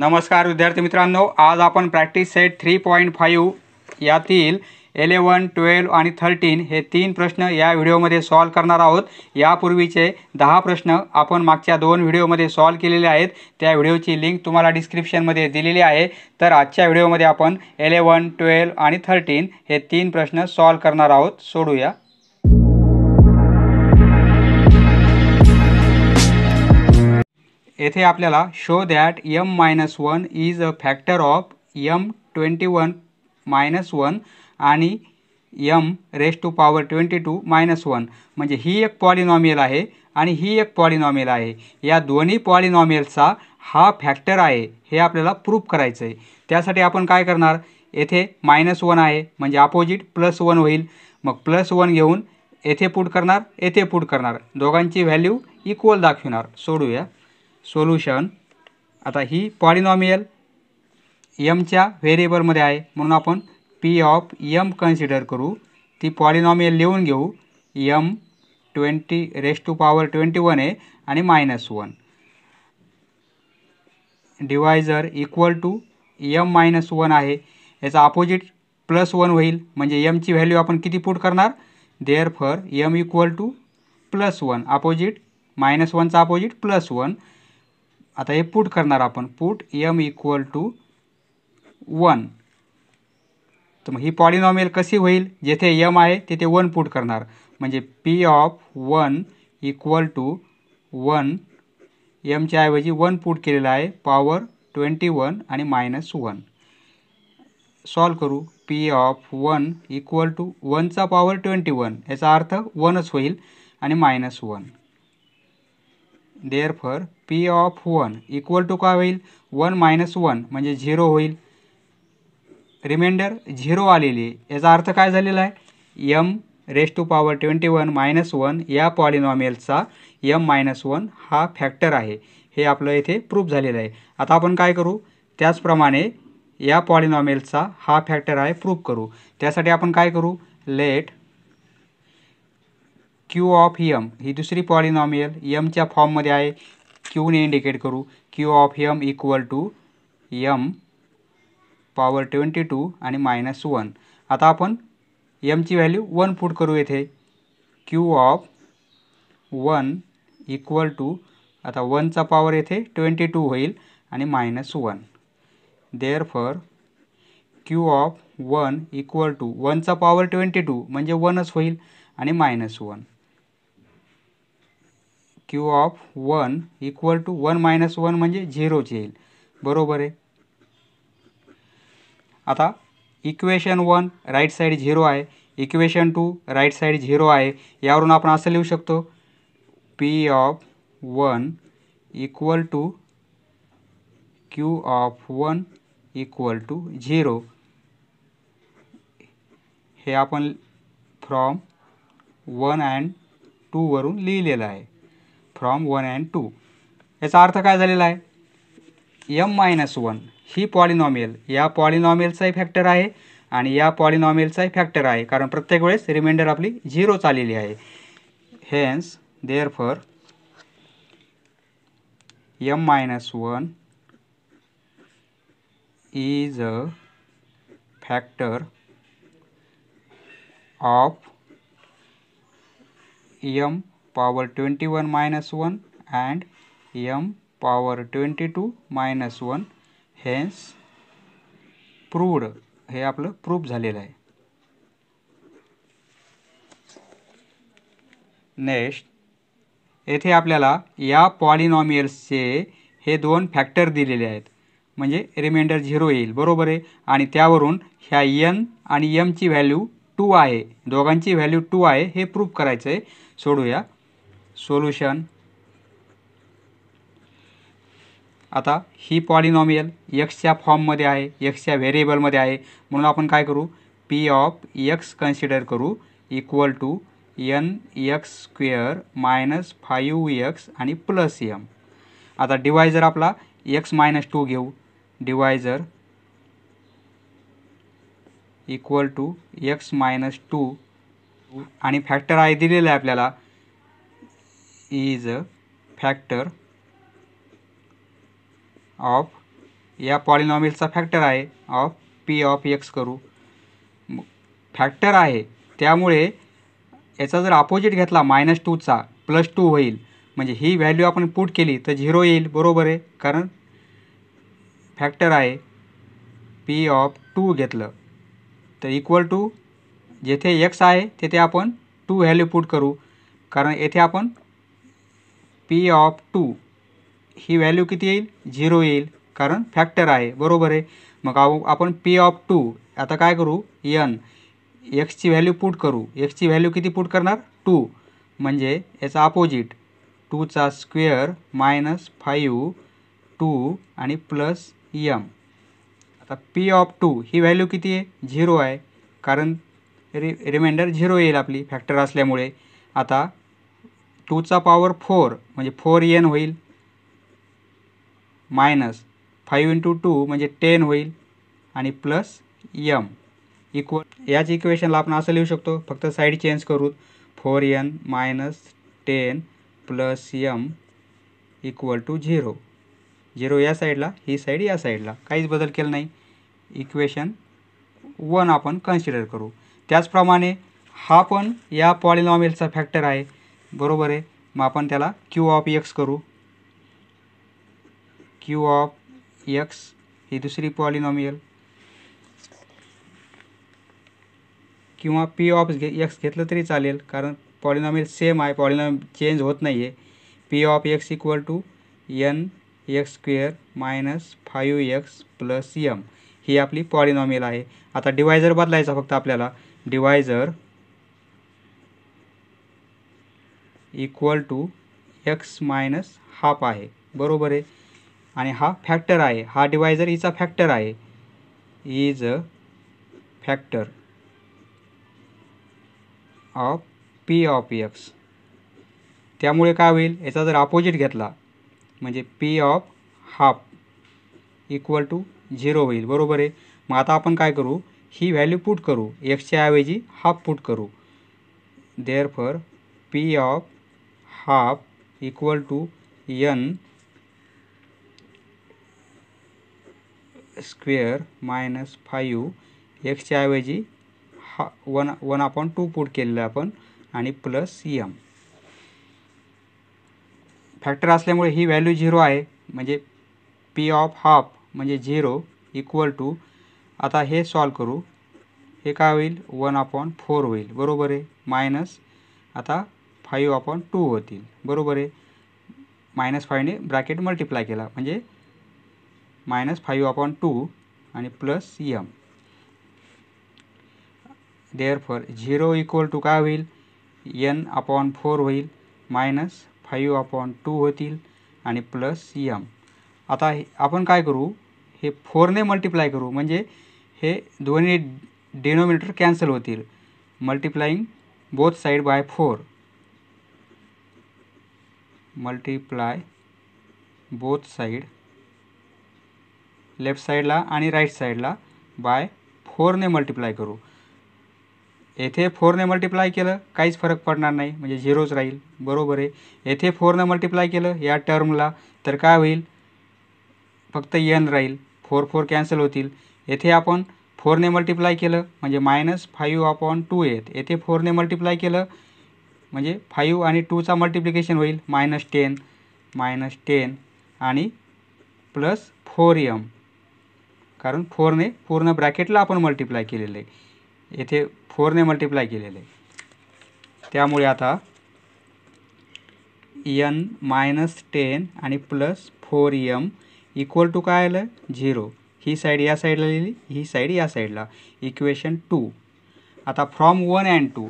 नमस्कार विद्यार्थी मित्रांनो, आज आपण प्रॅक्टिस सेट 3.5 यातील 11, 12 आणि 13 हे तीन प्रश्न या व्हिडिओमध्ये सॉल्व करणार आहोत। यापूर्वीचे 10 प्रश्न आपण मागच्या 2 व्हिडिओमध्ये सॉल्व केलेले आहेत। त्या व्हिडिओची लिंक तुम्हाला डिस्क्रिप्शनमध्ये दिलेली आहे। तर आजच्या व्हिडिओमध्ये आपण 11, 12 आणि 13 हे तीन प्रश्न सॉल्व करणार आहोत। सोडूया। येथे आपल्याला show that m-1 is a factor of m21-1 आणि m⁴ म्हणजे ही एक पॉलिनॉमियल आहे आणि ही एक पॉलिनॉमियल आहे। या दोन्ही पॉलिनॉमियलचा हा फैक्टर आहे हे आपल्याला प्रूफ करायचं आहे। त्यासाठी आपण काय करणार, येथे -1 आहे म्हणजे अपोजिट +1 होईल। मग +1 घेऊन येथे पुट करणार, येथे पुट करणार, दोघांची व्हॅल्यू इक्वल दाखवणार। सोडूया। सोल्यूशन। आता ही पॉलिनॉमियल m च्या व्हेरिएबलमध्ये आहे म्हणून आपण p ऑफ m कन्सिडर करू। ती पॉलिनॉमियल लिहून घेऊ, m21 आहे आणि -1 डिवायजर इक्वल टू m-1 आहे। याचा अपोजिट +1 होईल म्हणजे m ची व्हॅल्यू आपण किती पुट करणार, therefore m equal to +1 opposite -1 चा अपोजिट +1। आता हे पुट करणार आपण, पुट m इक्वल टू 1। तर मग ही पॉलिनॉमियल कशी होईल, जेथे m आहे तिथे 1 पुट करणार म्हणजे p of 1 equal to 1, m च्या ऐवजी 1 पुट केलेला आहे, पॉवर 21 आणि -1। सॉल्व करू, p ऑफ 1 इक्वल टू 1 चा पॉवर 21 याचा अर्थ 1च होईल आणि -1। Therefore p of 1 equal to काय होईल, 1 - 1 म्हणजे 0 होईल। रिमाइंडर 0 आलेली आहे याचा अर्थ काय झालेला आहे, m⁴21-1 या पॉलिनॉमियलचा m-1 हा फॅक्टर आहे हे आपलं इथे प्रूफ झालेलं आहे। आता आपण काय करू, त्याचप्रमाणे या पॉलिनॉमियलचा हा फॅक्टर आहे प्रूफ करू। त्यासाठी आपण काय करू, लेट q ऑफ m ही दुसरी पॉलिनॉमियल m च्या फॉर्म मध्ये आहे, q ने इंडिकेट करू, q of m equal to m power 22 आणि -1। आता आपण m ची व्हॅल्यू 1 पुट करू येथे, q ऑफ 1 इक्वल टू आता 1 चा पॉवर येथे 22 होईल आणि -1। Therefore q of 1 equal to 1 चा पॉवर 22 म्हणजे 1च होईल आणि -1। q ऑफ 1 इक्वल टू 1 - 1 म्हणजे 0च येईल, बरोबर आहे। आता इक्वेशन 1 राइट साइड 0 आहे, इक्वेशन 2 राइट साइड 0 आहे। यावरून आपण असं लिहू शकतो, p of 1 equal to q of 1 equal to 0। हे आपण फ्रॉम 1 and 2 वरून लिहिलेलं आहे, फ्रॉम 1 and 2। याचा अर्थ काय झालेला आहे, m-1 ही पॉलिनॉमियल या पॉलिनॉमियलचाही फॅक्टर आहे आणि या पॉलिनॉमियलचाही फॅक्टर आहे, कारण प्रत्येक वेळेस रिमाइंडर आपली 0च आलेली आहे। Hence therefore m-1 is a factor of m power 21-1 and m power 22-1, hence proved। हे आपलं प्रूफ झालेलं आहे। नेक्स्ट, येथे आपल्याला या पॉलिनॉमियल्सचे हे दोन फॅक्टर दिलेले आहेत म्हणजे रिमाइंडर 0 येईल, बरोबर आहे। आणि त्यावरून ह्या n आणि m ची व्हॅल्यू 2 आहे, दोघांची व्हॅल्यू 2 आहे हे प्रूफ करायचं आहे। सोडूया। सोल्यूशन। आता ही पॉलिनॉमियल एक्सच्या फॉर्ममध्ये आहे, एक्सच्या व्हेरिएबलमध्ये आहे म्हणून आपण काय करू, p ऑफ x कन्सिडर करू इक्वल टू nx² - 5x आणि +m। आता डिवायजर आपला x - 2 घेऊ, डिवायजर इक्वल टू x - 2 आणि फॅक्टर आहे दिलेला आहे आपल्याला, इज अ फॅक्टर ऑफ या पॉलिनॉमियलचा फॅक्टर आहे ऑफ पी ऑफ एक्स करू फॅक्टर आहे त्यामुळे याचा जर अपोजिट घेतला मायनस टूचा प्लस टू होईल म्हणजे ही व्हॅल्यू आपण पुट केली तर झिरो येईल बरोबर आहे कारण फॅक्टर आहे पी ऑफ टू घेतलं तर इक्वल टू जेथे एक्स आहे तेथे आपण टू व्हॅल्यू पुट करू कारण येथे आपण पी ऑफ टू ही व्हॅल्यू किती येईल झिरो येईल कारण फॅक्टर आहे बरोबर आहे मग आपण पी ऑफ टू आता काय करू एन एक्सची व्हॅल्यू पुट करू एक्सची व्हॅल्यू किती पुट करणार टू म्हणजे याचा अपोजिट टूचा स्क्वेअर मायनस फाईव्ह टू आणि प्लस यम आता पी ऑफ टू ही व्हॅल्यू किती आहे झिरो आहे कारण रिमाइंडर झिरो येईल आपली फॅक्टर असल्यामुळे आता टूचा पॉवर फोर म्हणजे फोर एन होईल मायनस फाईव्ह इंटू टू म्हणजे टेन होईल आणि प्लस यम इक्वल याच इक्वेशनला आपण असं लिहू शकतो फक्त साईड चेंज करू four N minus ten plus Yama equal to zero zero या साईडला ही साईड या साईडला काहीच बदल केला नाही इक्वेशन वन आपण कन्सिडर करू त्याचप्रमाणे हा पण या पॉलिनॉमियलचा फॅक्टर आहे बरोबर आहे मग आपण त्याला क्यू ऑफ एक्स करू क्यू ऑफ एक्स ही दुसरी पॉलिनॉमियल किंवा पी ऑफ एक्स घेतलं तरी चालेल कारण पॉलिनॉमियल सेम आहे पॉलिनॉमियल चेंज होत नाही आहे P of x equal to N x square minus five x plus यम ही आपली पॉलिनॉमियल आहे आता डिवायझर बदलायचा फक्त आपल्याला divisor equal to x minus half आहे बरोबर आहे आणि हा फॅक्टर आहे हा डिवायझर हिचा फॅक्टर आहे is a factor of P of x त्यामुळे काय होईल याचा जर अपोजिट घेतला म्हणजे P of half equal to zero होईल बरोबर आहे मग आता आपण काय करू ही व्हॅल्यू पुट करू एक्सच्या ऐवजी हाफ पुट करू therefore P of half equal to N square minus five एक्सच्या ऐवजी हा वन अपॉन टू पुट केलेलं आपण आणि प्लस यम फॅक्टर असल्यामुळे ही व्हॅल्यू झिरो आहे म्हणजे पी ऑफ हाफ म्हणजे झिरो इक्वल टू आता हे सॉल्व करू हे काय होईल वन अपॉन फोर होईल बरोबर आहे मायनस आता फाईव्ह अपॉन टू होतील बरोबर आहे मायनस फाईव्हने ब्रॅकेट मल्टिप्लाय केला म्हणजे मायनस फाईव्ह अपॉन टू आणि plus Yama therefore zero equal to काय होईल एन अपॉन फोर होईल मायनस फाईव्ह अपॉन टू होतील आणि प्लस यम आता आपण काय करू हे फोरने मल्टिप्लाय करू म्हणजे हे दोन्ही डिनोमिनेटर कॅन्सल होतील multiplying both side by four multiply both side left साईडला आणि राईट साईडला बाय फोरने मल्टिप्लाय करू येथे फोरने मल्टिप्लाय केलं काहीच फरक पडणार नाही म्हणजे झिरोच राहील बरोबर आहे येथे फोरने मल्टिप्लाय केलं या टर्मला तर काय होईल फक्त एन राहील फोर फोर कॅन्सल होतील येथे आपण फोरने मल्टिप्लाय केलं म्हणजे मायनस फाईव्ह अपॉन टू येत येथे फोरने मल्टिप्लाय केलं म्हणजे फाईव्ह आणि टूचा मल्टिप्लिकेशन होईल मायनस टेन आणि प्लस फोर एम कारण फोरने पूर्ण ब्रॅकेटला आपण मल्टिप्लाय केलेलं आहे येथे फोरने मल्टिप्लाय केलेले त्यामुळे आता एन मायनस टेन आणि plus four M equal to काय आलं झिरो ही साईड या साईडला लिहिली ही साईड या साईडला इक्वेशन टू आता फ्रॉम वन अँड टू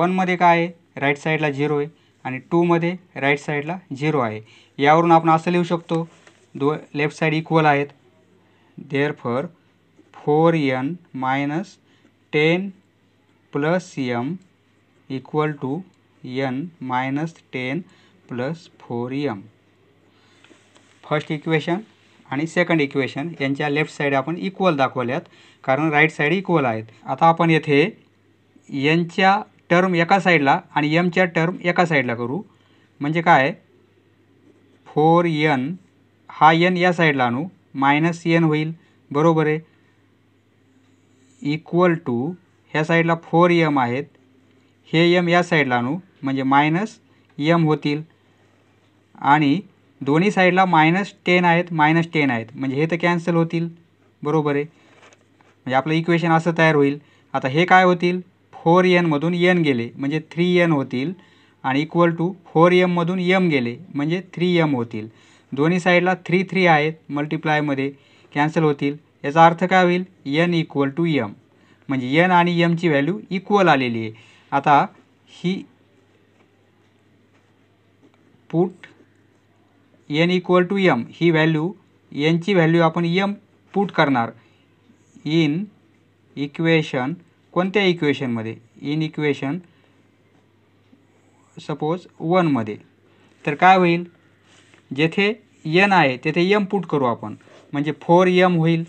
वनमध्ये काय आहे राईट साईडला झिरो आहे आणि टूमध्ये राईट साईडला झिरो आहे यावरून आपण असं लिहू शकतो लेफ्ट साईड इक्वल आहेत therefore four N minus ten plus Yama equal to n minus ten plus four m first equation आणि सेकंड इक्वेशन यांच्या लेफ्ट साईड आपण इक्वल दाखवल्यात कारण राईट साईड इक्वल आहेत आता आपण येथे एनच्या टर्म एका साईडला आणि यमच्या टर्म एका साईडला करू म्हणजे काय फोर एन हा एन या साईडला आणू मायनस एन होईल बरोबर आहे इक्वल टू ह्या साइडला 4m आहेत हे m या साइडला आणू म्हणजे मायनस m होतील आणि दोन्ही साइडला मायनस टेन आहेत म्हणजे हे तर कॅन्सल होतील बरोबर आहे म्हणजे आपलं इक्वेशन असं तयार होईल। आता हे काय होतील 4n मधून n गेले म्हणजे 3n होतील आणि इक्वल टू 4m मधून m गेले म्हणजे 3m होतील। दोन्ही साइडला 3 आहेत मल्टिप्लाय मध्ये कॅन्सल होतील याचा अर्थ काय होईल n इक्वल टू m म्हणजे n आणि m ची व्हॅल्यू इक्वल आलेली आहे। आता ही put n equal to m ही व्हॅल्यू n ची व्हॅल्यू आपण m पुट करणार इन इक्वेशन कोणत्या इक्वेशन मध्ये इन इक्वेशन सपोज 1 मध्ये तर काय होईल जेथे n आहे तेथे m पुट करू आपण म्हणजे 4m होईल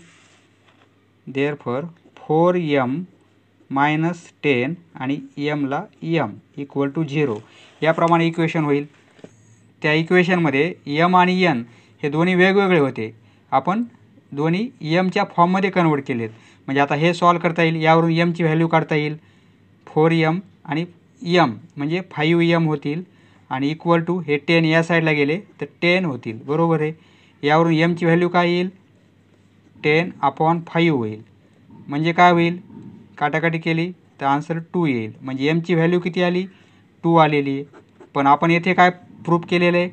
देअरफॉर 4m मायनस 10 आणि m ला m इक्वल टू 0 याप्रमाणे इक्वेशन होईल। त्या इक्वेशन मध्ये m आणि n हे दोन्ही वेगवेगळे होते आपण दोन्ही m च्या फॉर्म मध्ये कन्वर्ट केलेत म्हणजे आता हे सॉल्व करता येईल यावरून m ची व्हॅल्यू काढता येईल 4m आणि m म्हणजे 5m होतील आणि इक्वल टू हे 10 या साइडला गेले तर 10 होतील बरोबर आहे यावरून m ची व्हॅल्यू काय येईल 10/5 होईल म्हणजे काय होईल काटाकाटी केली तर आन्सर 2 येईल म्हणजे m ची व्हॅल्यू किती आली 2 आलेली आहे। पण आपण येथे काय प्रूफ केलेले आहे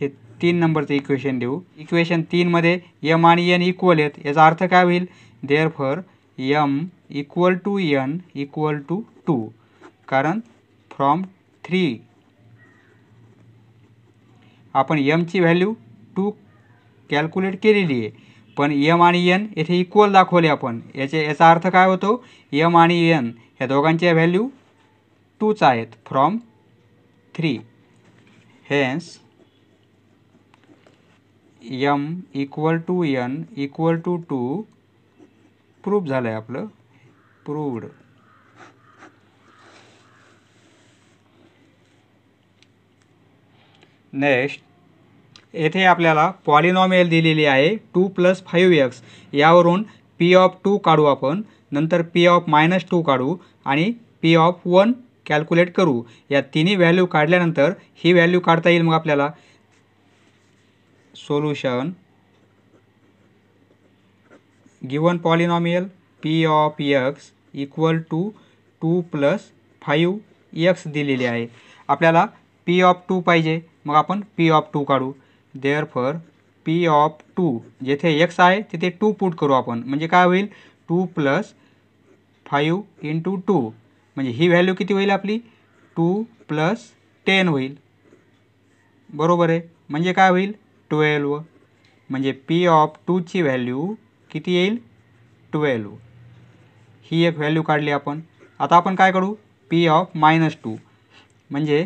हे 3 नंबरचं इक्वेशन देऊ इक्वेशन 3 मध्ये m आणि n इक्वल आहेत याचा अर्थ काय होईल therefore m equal to n equal to 2 कारण फ्रॉम 3 आपण m ची व्हॅल्यू 2 कॅल्क्युलेट केलेली आहे पण m आणि n येथे इक्वल दाखवले आपण याचा अर्थ काय होतो m आणि n या दोघांच्या व्हॅल्यू 2 च आहेत from 3 hence m equal to n equal to 2 proof झालं आहे आपलं प्रूव्ड। नेक्स्ट येथे आपल्याला पॉलिनॉमियल दिलेली आहे 2 + 5x यावरून p(2) काढू आपण नंतर p(-2) काढू आणि p(1) कॅल्क्युलेट करू या तिन्ही व्हॅल्यू काढल्यानंतर ही व्हॅल्यू काढता येईल मग आपल्याला solution given polynomial p(x) equal to 2 + 5x दिलेली आहे आपल्याला p(2) पाहिजे मग आपण p(2) काढू देअरफॉर p(2) जेथे x आहे तिथे 2 पुट करू आपण म्हणजे काय होईल 2 + 5 × 2 म्हणजे ही व्हॅल्यू किती होईल आपली 2 + 10 होईल बरोबर आहे म्हणजे काय होईल 12 म्हणजे p(2) ची व्हॅल्यू किती येईल 12 ही एक व्हॅल्यू काढली आपण। आता आपण काय करू p(-2) म्हणजे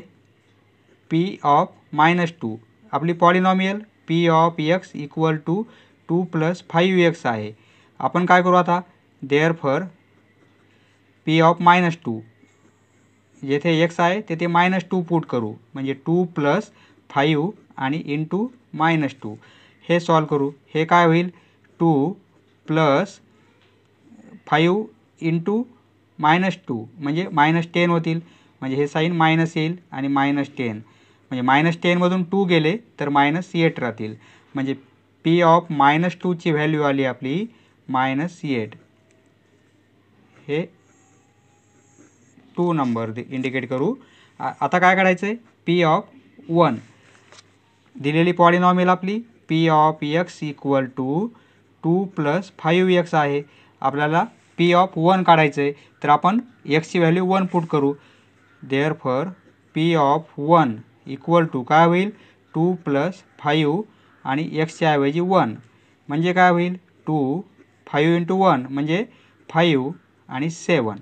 p(-2) आपली polynomial p(x) equal to 2 + 5x आहे आपण काय करू आता देअरफॉर p(-2) जेथे x आहे तेथे -2 पुट करू म्हणजे 2 + 5 आणि इंटू -2 हे सॉल्व करू हे काय होईल 2 + 5 × -2 म्हणजे -10 होतील म्हणजे हे साइन मायनस येईल आणि -10 म्हणजे -10 मधून 2 गेले तर -8 राहतील म्हणजे p(-2) ची व्हॅल्यू आली आपली -8 हे 2 नंबर इंडिकेट करू। आता काय काढायचं आहे p(1) दिलेली पॉलिनॉमियल आपली p(x) इक्वल टू 2 + 5x आहे आपल्याला p(1) काढायचं आहे तर आपण x ची व्हॅल्यू 1 पुट करू देअरफॉर p(1) इक्वल टू काय होईल 2 + 5 आणि x च्या ऐवजी 1 म्हणजे काय होईल 2 × 5 × 1 म्हणजे 5 आणि 7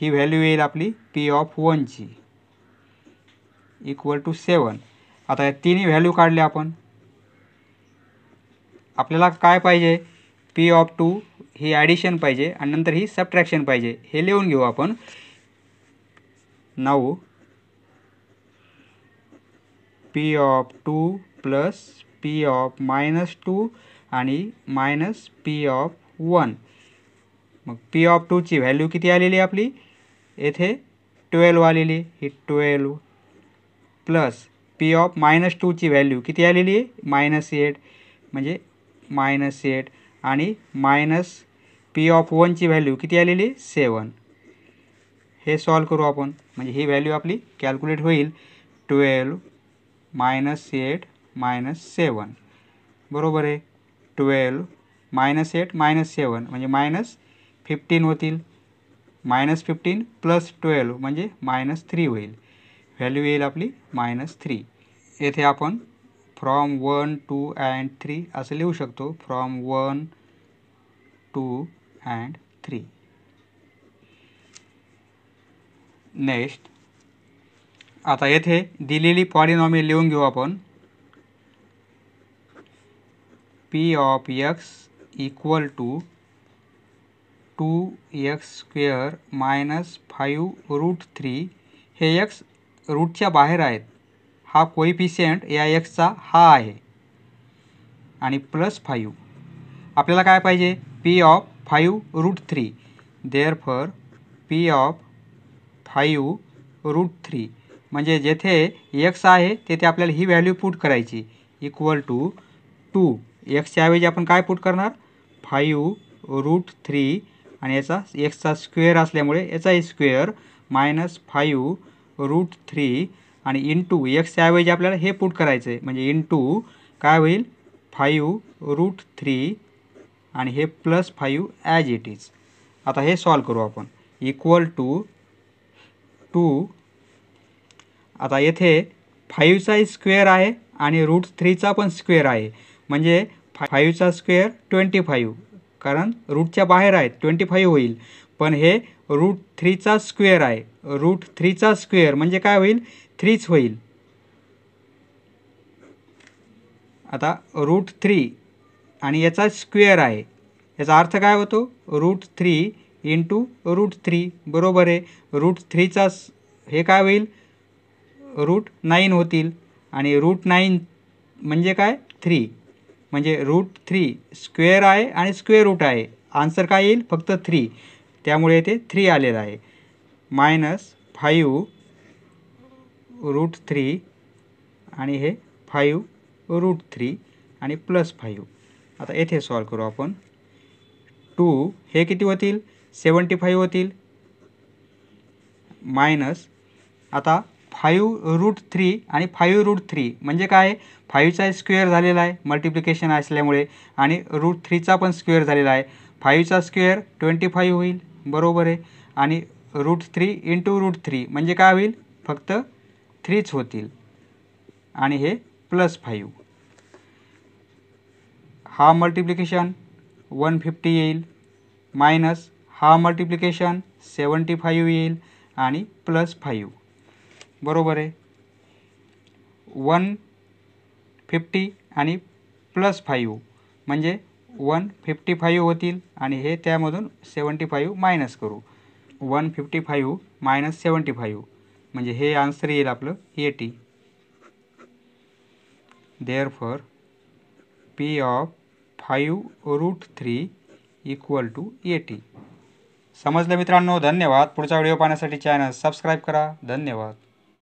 ही व्हॅल्यू येईल आपली p(1) ची इक्वल टू 7। आता या तिन्ही व्हॅल्यू काढल्या आपण आपल्याला काय पाहिजे p(2) ही ॲडिशन पाहिजे आणि नंतर ही सबट्रॅक्शन पाहिजे हे लिहून घेऊ आपण। नाउ p(2) + p(-2) आणि माइनस पी ऑफ वन। मग पी ऑफ टू ची वैल्यू किती आलेली आपली इथे 12 आलेली ही 12 plus P of minus two ची वैल्यू किती आलेली माइनस 8 म्हणजे माइनस 8 आणि माइनस पी ऑफ वन ची वैल्यू किती आलेली 7। हे सॉल्व करू आपण म्हणजे ही वैल्यू आपली कैलकुलेट होईल 12 माइनस 8 माइनस 7 बरोबर आहे 12 माइनस 8 माइनस 7 म्हणजे माइनस 15 होतील माइनस 15 प्लस 12 म्हणजे माइनस 3 होईल वैल्यू येईल आपली माइनस 3। येथे आपण फ्रॉम 1 टू एंड 3 असे लिहू शकतो फ्रॉम 1 टू एंड 3। नेक्स्ट आता येथे दिलेली पॉलिनॉमियल लिहून घेऊ आपण P of x equal to 2x² minus 5√3 हे x रूटच्या बाहेर आहेत हा कोएफिशिएंट या x चा हा आहे आणि प्लस 5 आपल्याला काय पाहिजे p of 5√3 therefore p of 5√3 म्हणजे जेथे x आहे तेथे आपल्याला ही व्हॅल्यू पुट करायची इक्वल टू 2x च्या ऐवजी आपण काय पुट करणार 5√3 आणि याचा x चा स्क्वेअर असल्यामुळे याचा स्क्वेअर माइनस 5√3 आणि इनटू x च्या ऐवजी आपल्याला हे पुट करायचं आहे म्हणजे इनटू काय होईल 5√3 आणि हे प्लस 5 ॲज इट इज। आता हे सॉल्व करू आपण इक्वल टू 2 आता येथे 5 चा स्क्वेअर आहे आणि √3 चा पण स्क्वेअर आहे म्हणजे 5 चा स्क्वेअर 25 कारण रूटच्या बाहेर आहेत 25 होईल पण हे √3 चा स्क्वेअर आहे √3 चा स्क्वेअर म्हणजे काय होईल 3 होईल। आता √3 आणि याचा स्क्वेअर आहे याचा अर्थ काय होतो √3 इंटू √3 बरोबर आहे √3 चा हे काय होईल √9 होतील आणि √9 म्हणजे काय 3 म्हणजे √3 स्क्वेअर आहे आणि स्क्वेअर रूट आहे आन्सर काय येईल फक्त 3 त्यामुळे इथे 3 आलेला आहे माइनस 5√3 आणि हे 5√3 आणि प्लस 5। आता इथे सॉल्व करू आपण 2 हे किती होतील 75 होतील माइनस आता 5√3 आणि 5√3 म्हणजे काय 5 चा स्क्वेअर झालेला आहे मल्टिप्लिकेशन असल्यामुळे आणि √3 चा पण स्क्वेअर झालेला आहे 5 चा स्क्वेअर 25 होईल बरोबर आहे आणि √3 इंटू √3 म्हणजे काय होईल फक्त 3 होतील आणि हे प्लस 5 हा मल्टिप्लिकेशन 150 येईल माइनस हा मल्टिप्लिकेशन 75 येईल आणि प्लस 5 बरोबर आहे 150 आणि प्लस 5 म्हणजे 155 होतील आणि हे त्यामधून 75 माइनस करू 155 माइनस 75 म्हणजे हे आन्सर येईल आपलं 80 therefore P of 5√3 equal to 80। समजलं मित्रांनो धन्यवाद। पुढचा व्हिडिओ पाहण्यासाठी चॅनल सबस्क्राईब करा धन्यवाद।